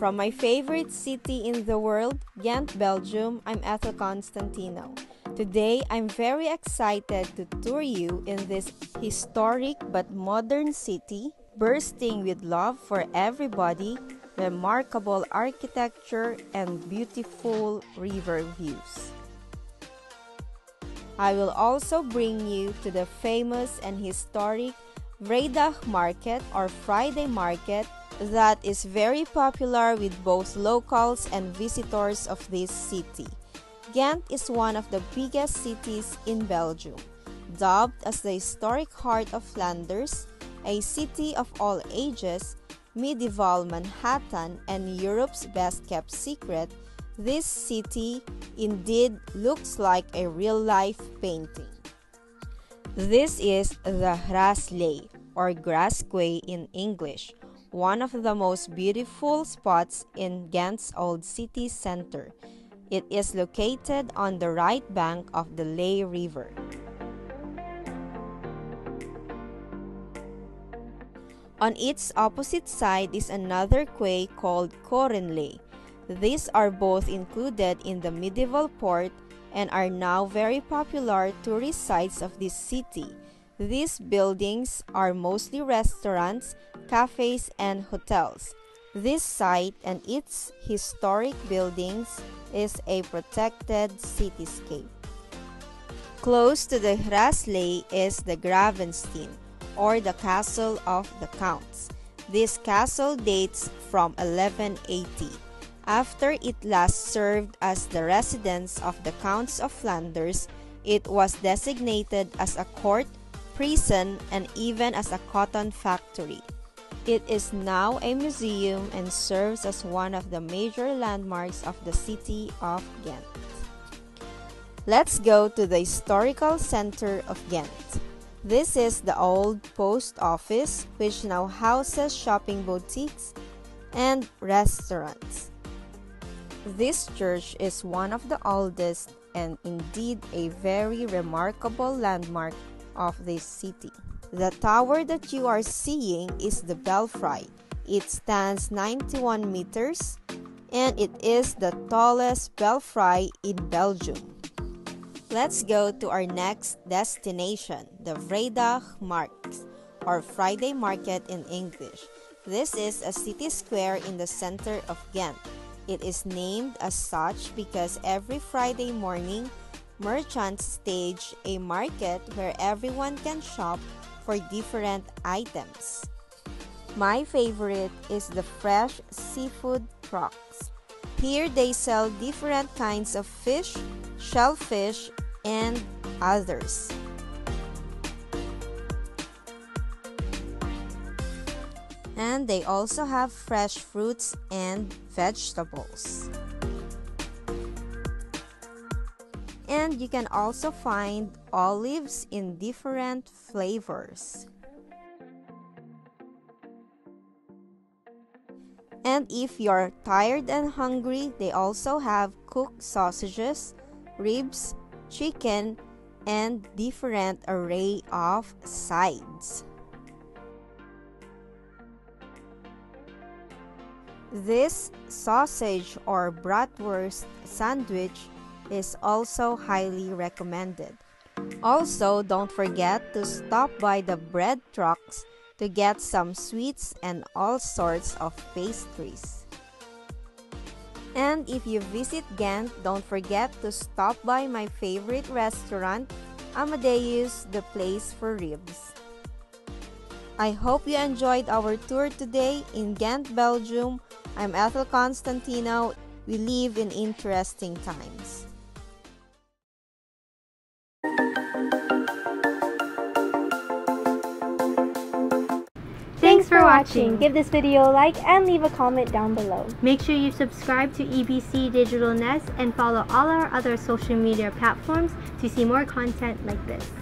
From my favorite city in the world, Ghent, Belgium, I'm Ethel Constantino. Today, I'm very excited to tour you in this historic but modern city, bursting with love for everybody, remarkable architecture, and beautiful river views. I will also bring you to the famous and historic Vrijdagmarkt or Friday market that is very popular with both locals and visitors of this city. Ghent is one of the biggest cities in Belgium. Dubbed as the historic heart of Flanders, a city of all ages, medieval Manhattan, and Europe's best-kept secret, this city indeed looks like a real-life painting. This is the Graslei or Grassquay in English, one of the most beautiful spots in Ghent's old city center. It is located on the right bank of the Leie River. On its opposite side is another quay called Korenlei. These are both included in the medieval port and are now very popular tourist sites of this city. These buildings are mostly restaurants, cafes, and hotels. This site and its historic buildings is a protected cityscape. Close to the Graslei is the Gravensteen, or the Castle of the Counts. This castle dates from 1180. After it last served as the residence of the Counts of Flanders, it was designated as a court, prison, and even as a cotton factory. It is now a museum and serves as one of the major landmarks of the city of Ghent. Let's go to the historical center of Ghent. This is the old post office, which now houses shopping boutiques and restaurants. This church is one of the oldest and indeed a very remarkable landmark of this city. The tower that you are seeing is the Belfry. It stands 91 meters and it is the tallest belfry in Belgium. Let's go to our next destination, the Vrijdagmarkt or Friday market in English. This is a city square in the center of Ghent. It is named as such because every Friday morning, merchants stage a market where everyone can shop for different items. My favorite is the fresh seafood trucks. Here they sell different kinds of fish, shellfish, and others. And they also have fresh fruits and vegetables. And you can also find olives in different flavors. And if you're tired and hungry, they also have cooked sausages, ribs, chicken, and different array of sides. This sausage or bratwurst sandwich is also highly recommended. Also, don't forget to stop by the bread trucks to get some sweets and all sorts of pastries. And if you visit Ghent, don't forget to stop by my favorite restaurant, Amadeus, the place for ribs. I hope you enjoyed our tour today in Ghent, Belgium. I'm Ethel Constantino. We live in interesting times. Thanks for watching. Give this video a like and leave a comment down below. Make sure you subscribe to EBC Digital Nest and follow all our other social media platforms to see more content like this.